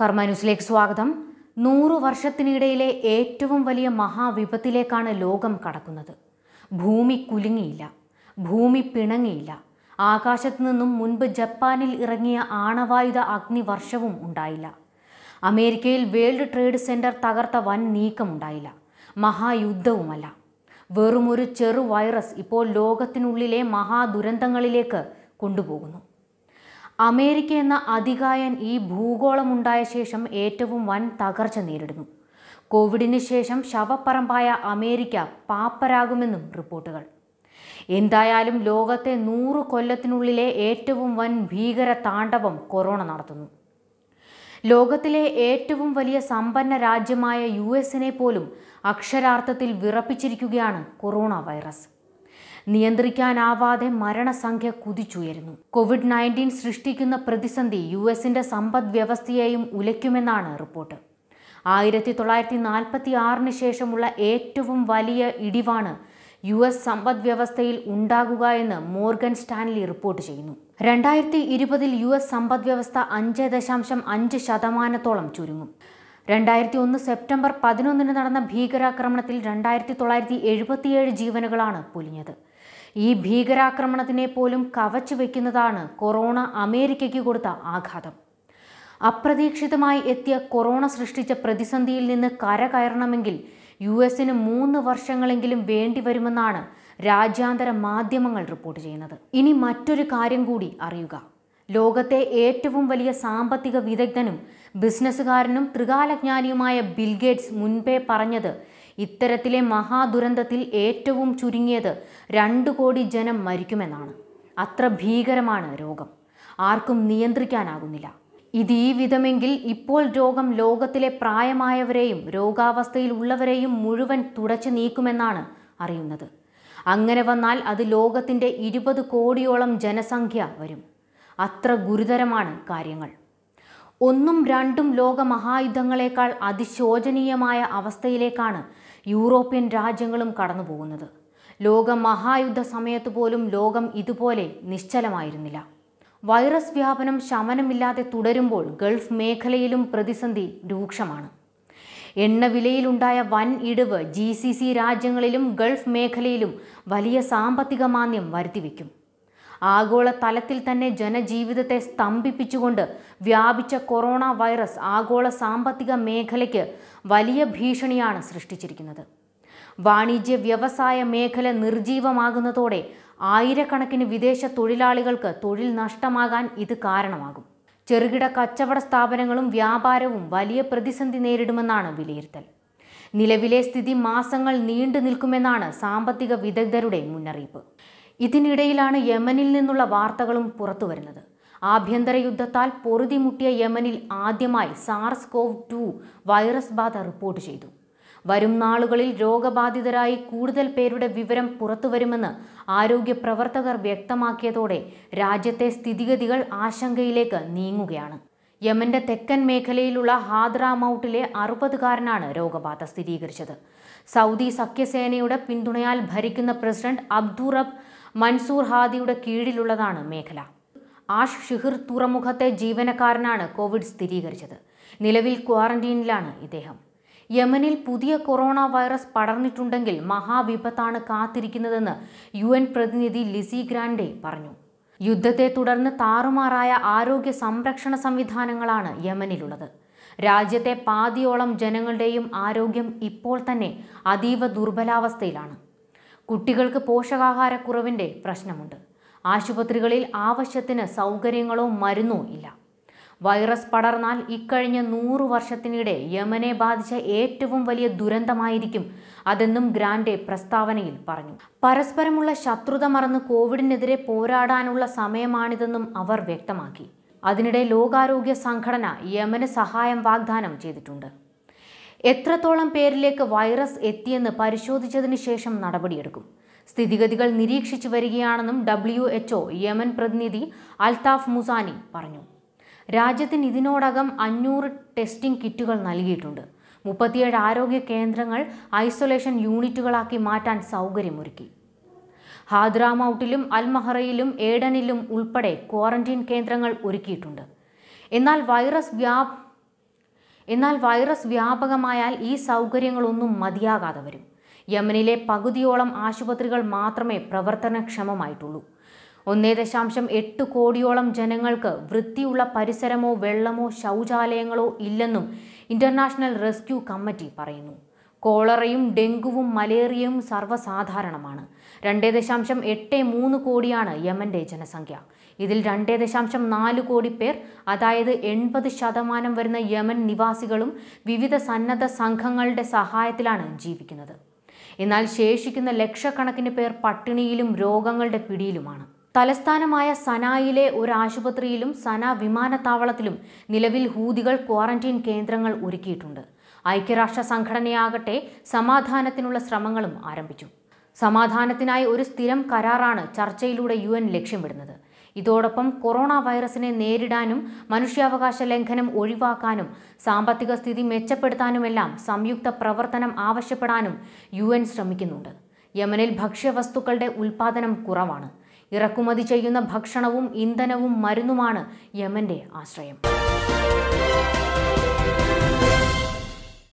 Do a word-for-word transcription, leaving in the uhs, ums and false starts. കർമ്മ ന്യൂസിലേക്ക് സ്വാഗതം. നൂറ് വർഷത്തിനിടയിലെ ഏറ്റവും വലിയ മഹാവിപത്തിലേക്കാണ് ലോകം കടക്കുന്നത്. ഭൂമി കുലുങ്ങിയില്ല, ഭൂമി പിണങ്ങിയില്ല. ആകാശത്തു നിന്നും മുൻപ് ജപ്പാനിൽ ഇറങ്ങിയ ആണവായുധ അഗ്നിവർഷവും ഉണ്ടായില്ല. അമേരിക്കയിൽ വേൾഡ് ട്രേഡ് സെന്റർ തകർത്ത വൻ നീക്കമുണ്ടായില്ല. മഹായുദ്ധവുമല്ല. വെറുമൊരു ചെറു വൈറസ് ഇപ്പോൾ ലോകത്തിനുള്ളിലെ മഹാദുരന്തങ്ങളിലേക്ക് കൊണ്ടുപോകുന്നു. അമേരിക്ക എന്ന അതികായൻ ഈ ഭൂഗോളമുണ്ടായ ശേഷം ഏറ്റവും വൻ തകർച്ച നേരിടുന്നു. കോവിഡിന് ശേഷം ശവപ്പറമ്പായ അമേരിക്ക പാപ്പരാകുമെന്നും റിപ്പോർട്ടുകൾ. എന്തായാലും ലോകത്തെ നൂറ് കൊല്ലത്തിനുള്ളിലെ ഏറ്റവും വൻ ഭീകര താണ്ഡവം കൊറോണ നടത്തുന്നു. ലോകത്തിലെ ഏറ്റവും വലിയ സമ്പന്ന രാജ്യമായ യു എസിനെ പോലും അക്ഷരാർത്ഥത്തിൽ വിറപ്പിച്ചിരിക്കുകയാണ് കൊറോണ വൈറസ്. നിയന്ത്രിക്കാനാവാതെ മരണസംഖ്യ കുതിച്ചുയരുന്നു. കോവിഡ് നയൻറ്റീൻ സൃഷ്ടിക്കുന്ന പ്രതിസന്ധി യു എസിൻ്റെ സമ്പദ് വ്യവസ്ഥയെയും ഉലയ്ക്കുമെന്നാണ് റിപ്പോർട്ട്. ആയിരത്തി തൊള്ളായിരത്തി നാൽപ്പത്തി ആറിന് ശേഷമുള്ള ഏറ്റവും വലിയ ഇടിവാണ് യു എസ് സമ്പദ് വ്യവസ്ഥയിൽ ഉണ്ടാകുക എന്ന് മോർഗൻ സ്റ്റാൻലി റിപ്പോർട്ട് ചെയ്യുന്നു. രണ്ടായിരത്തി ഇരുപതിൽ യു എസ് സമ്പദ് വ്യവസ്ഥ അഞ്ച് ദശാംശം അഞ്ച് ശതമാനത്തോളം ചുരുങ്ങും. രണ്ടായിരത്തി ഒന്ന് സെപ്റ്റംബർ പതിനൊന്നിന് നടന്ന ഭീകരാക്രമണത്തിൽ രണ്ടായിരത്തി തൊള്ളായിരത്തി എഴുപത്തിയേഴ് ജീവനുകളാണ് പൊലിഞ്ഞത്. ഈ ഭീകരാക്രമണത്തിനെ പോലും കവച്ചു വയ്ക്കുന്നതാണ് കൊറോണ അമേരിക്കയ്ക്ക് കൊടുത്ത ആഘാതം. അപ്രതീക്ഷിതമായി എത്തിയ കൊറോണ സൃഷ്ടിച്ച പ്രതിസന്ധിയിൽ നിന്ന് കരകയറണമെങ്കിൽ യു എസിന് മൂന്ന് വർഷങ്ങളെങ്കിലും വേണ്ടിവരുമെന്നാണ് രാജ്യാന്തര മാധ്യമങ്ങൾ റിപ്പോർട്ട് ചെയ്യുന്നത്. ഇനി മറ്റൊരു കാര്യം കൂടി അറിയുക. ലോകത്തെ ഏറ്റവും വലിയ സാമ്പത്തിക വിദഗ്ധനും ബിസിനസ്സുകാരനും ത്രികാലജ്ഞാനിയുമായ ബിൽഗേറ്റ്സ് മുൻപേ പറഞ്ഞത് ഇത്തരത്തിലെ മഹാദുരന്തത്തിൽ ഏറ്റവും ചുരുങ്ങിയത് രണ്ടു കോടി ജനം മരിക്കുമെന്നാണ്. അത്ര ഭീകരമാണ് രോഗം. ആർക്കും നിയന്ത്രിക്കാനാകുന്നില്ല. ഇത് ഈ വിധമെങ്കിൽ ഇപ്പോൾ രോഗം ലോകത്തിലെ പ്രായമായവരെയും രോഗാവസ്ഥയിൽ ഉള്ളവരെയും മുഴുവൻ തുടച്ചു നീക്കുമെന്നാണ് അറിയുന്നത്. അങ്ങനെ വന്നാൽ അത് ലോകത്തിൻ്റെ ഇരുപത് കോടിയോളം ജനസംഖ്യ വരും. അത്ര ഗുരുതരമാണ് കാര്യങ്ങൾ. ഒന്നും രണ്ടും ലോകമഹായുദ്ധങ്ങളെക്കാൾ അതിശോചനീയമായ അവസ്ഥയിലേക്കാണ് യൂറോപ്യൻ രാജ്യങ്ങളും കടന്നുപോകുന്നത്. ലോകമഹായുദ്ധ സമയത്ത് പോലും ലോകം ഇതുപോലെ നിശ്ചലമായിരുന്നില്ല. വൈറസ് വ്യാപനം ശമനമില്ലാതെ തുടരുമ്പോൾ ഗൾഫ് മേഖലയിലും പ്രതിസന്ധി രൂക്ഷമാണ്. എണ്ണവിലയിലുണ്ടായ വൻ ഇടിവ് ജി സി സി രാജ്യങ്ങളിലും ഗൾഫ് മേഖലയിലും വലിയ സാമ്പത്തിക മാന്ദ്യം വരുത്തിവെക്കും. ആഗോള തലത്തിൽ തന്നെ ജനജീവിതത്തെ സ്തംഭിപ്പിച്ചുകൊണ്ട് വ്യാപിച്ച കൊറോണ വൈറസ് ആഗോള സാമ്പത്തിക മേഖലയ്ക്ക് വലിയ ഭീഷണിയാണ് സൃഷ്ടിച്ചിരിക്കുന്നത്. വാണിജ്യ വ്യവസായ മേഖല നിർജീവമാകുന്നതോടെ ആയിരക്കണക്കിന് വിദേശ തൊഴിലാളികൾക്ക് തൊഴിൽ നഷ്ടമാകാൻ ഇത് കാരണമാകും. ചെറുകിട കച്ചവട സ്ഥാപനങ്ങളും വ്യാപാരവും വലിയ പ്രതിസന്ധി നേരിടുമെന്നാണ് വിലയിരുത്തൽ. നിലവിലെ സ്ഥിതി മാസങ്ങൾ നീണ്ടു നിൽക്കുമെന്നാണ് സാമ്പത്തിക വിദഗ്ധരുടെ മുന്നറിയിപ്പ്. ഇതിനിടയിലാണ് യമനിൽ നിന്നുള്ള വാർത്തകളും പുറത്തുവരുന്നത്. ആഭ്യന്തര യുദ്ധത്താൽ പൊറുതിമുട്ടിയ യമനിൽ ആദ്യമായി സാർസ് കോവ് ടു വൈറസ് ബാധ റിപ്പോർട്ട് ചെയ്തു. വരും നാളുകളിൽ രോഗബാധിതരായി കൂടുതൽ പേരുടെ വിവരം പുറത്തുവരുമെന്ന് ആരോഗ്യ പ്രവർത്തകർ വ്യക്തമാക്കിയതോടെ രാജ്യത്തെ സ്ഥിതിഗതികൾ ആശങ്കയിലേക്ക് നീങ്ങുകയാണ്. യമന്റെ തെക്കൻ മേഖലയിലുള്ള ഹാദ്രാമൌട്ടിലെ അറുപതുകാരനാണ് രോഗബാധ സ്ഥിരീകരിച്ചത്. സൗദി സഖ്യസേനയുടെ പിന്തുണയാൽ ഭരിക്കുന്ന പ്രസിഡന്റ് അബ്ദുറബ് മൻസൂർ ഹാദിയുടെ കീഴിലുള്ളതാണ് മേഖല. ആഷ് ഷിഹിർ തുറമുഖത്തെ ജീവനക്കാരനാണ് കോവിഡ് സ്ഥിരീകരിച്ചത്. നിലവിൽ ക്വാറന്റീനിലാണ് ഇദ്ദേഹം. യമനിൽ പുതിയ കൊറോണ വൈറസ് പടർന്നിട്ടുണ്ടെങ്കിൽ മഹാവിപത്താണ് കാത്തിരിക്കുന്നതെന്ന് യു എൻ പ്രതിനിധി ലിസി ഗ്രാൻഡെ പറഞ്ഞു. യുദ്ധത്തെ തുടർന്ന് താറുമാറായ ആരോഗ്യ സംരക്ഷണ സംവിധാനങ്ങളാണ് യമനിലുള്ളത്. രാജ്യത്തെ പാതിയോളം ജനങ്ങളുടെയും ആരോഗ്യം ഇപ്പോൾ തന്നെ അതീവ ദുർബലാവസ്ഥയിലാണ്. കുട്ടികൾക്ക് പോഷകാഹാരക്കുറവിൻ്റെ പ്രശ്നമുണ്ട്. ആശുപത്രികളിൽ ആവശ്യത്തിന് സൗകര്യങ്ങളോ മരുന്നോ ഇല്ല. വൈറസ് പടർന്നാൽ ഇക്കഴിഞ്ഞ നൂറ് വർഷത്തിനിടെ യമനെ ബാധിച്ച ഏറ്റവും വലിയ ദുരന്തമായിരിക്കും അതെന്നും ഗ്രാൻഡെ പ്രസ്താവനയിൽ പറഞ്ഞു. പരസ്പരമുള്ള ശത്രുത മറന്ന് കോവിഡിനെതിരെ പോരാടാനുള്ള സമയമാണിതെന്നും അവർ വ്യക്തമാക്കി. അതിനിടെ ലോകാരോഗ്യ സംഘടന യമന് സഹായം വാഗ്ദാനം ചെയ്തിട്ടുണ്ട്. എത്രത്തോളം പേരിലേക്ക് വൈറസ് എത്തിയെന്ന് പരിശോധിച്ചതിന് ശേഷം നടപടിയെടുക്കും. സ്ഥിതിഗതികൾ നിരീക്ഷിച്ചു വരികയാണെന്നും ഡബ്ല്യു എച്ച് ഒ യമൻ പ്രതിനിധി അൽതാഫ് മുസാനി പറഞ്ഞു. രാജ്യത്തിന് ഇതിനോടകം അഞ്ഞൂറ് ടെസ്റ്റിംഗ് കിറ്റുകൾ നൽകിയിട്ടുണ്ട്. മുപ്പത്തിയേഴ് ആരോഗ്യ കേന്ദ്രങ്ങൾ ഐസൊലേഷൻ യൂണിറ്റുകളാക്കി മാറ്റാൻ സൗകര്യമൊരുക്കി. ഹാദ്രാമൌട്ടിലും അൽമഹറയിലും ഏഡനിലും ഉൾപ്പെടെ ക്വാറന്റീൻ കേന്ദ്രങ്ങൾ ഒരുക്കിയിട്ടുണ്ട്. എന്നാൽ വൈറസ് വ്യാപ എന്നാൽ വൈറസ് വ്യാപകമായാൽ ഈ സൗകര്യങ്ങളൊന്നും മതിയാകാതെ വരും. യമനിലെ പകുതിയോളം ആശുപത്രികൾ മാത്രമേ പ്രവർത്തനക്ഷമമായിട്ടുള്ളൂ. ഒന്നേ ദശാംശം എട്ട് കോടിയോളം ജനങ്ങൾക്ക് വൃത്തിയുള്ള പരിസരമോ വെള്ളമോ ശൗചാലയങ്ങളോ ഇല്ലെന്നും ഇന്റർനാഷണൽ റെസ്ക്യൂ കമ്മിറ്റി പറയുന്നു. കോളറയും ഡെങ്കുവും മലേറിയയും സർവ്വസാധാരണമാണ്. രണ്ടേ ദശാംശം എട്ട് മൂന്ന് കോടിയാണ് യമൻ്റെ ജനസംഖ്യ. ഇതിൽ രണ്ടേ ദശാംശം നാല് കോടി പേർ, അതായത് എൺപത് ശതമാനം വരുന്ന യമൻ നിവാസികളും വിവിധ സന്നദ്ധ സംഘങ്ങളുടെ സഹായത്തിലാണ് ജീവിക്കുന്നത്. എന്നാൽ ശേഷിക്കുന്ന ലക്ഷക്കണക്കിന് പേർ പട്ടിണിയിലും രോഗങ്ങളുടെ പിടിയിലുമാണ്. തലസ്ഥാനമായ സനായിലെ ഒരു ആശുപത്രിയിലും സന വിമാനത്താവളത്തിലും നിലവിൽ ഹൂതികൾ ക്വാറന്റീൻ കേന്ദ്രങ്ങൾ ഒരുക്കിയിട്ടുണ്ട്. ഐക്യരാഷ്ട്ര സംഘടനയാകട്ടെ സമാധാനത്തിനുള്ള ശ്രമങ്ങളും ആരംഭിച്ചു. സമാധാനത്തിനായി ഒരു സ്ഥിരം കരാറാണ് ചർച്ചയിലൂടെ യു എൻ ലക്ഷ്യമിടുന്നത്. ഇതോടൊപ്പം കൊറോണ വൈറസിനെ നേരിടാനും മനുഷ്യാവകാശ ലംഘനം ഒഴിവാക്കാനും സാമ്പത്തിക സ്ഥിതി മെച്ചപ്പെടുത്താനുമെല്ലാം സംയുക്ത പ്രവർത്തനം ആവശ്യപ്പെടാനും യു എൻ ശ്രമിക്കുന്നുണ്ട്. യമനിൽ ഭക്ഷ്യവസ്തുക്കളുടെ ഉൽപ്പാദനം കുറവാണ്. ഇറക്കുമതി ചെയ്യുന്ന ഭക്ഷണവും ഇന്ധനവും മരുന്നുമാണ് യമന്റെ ആശ്രയം.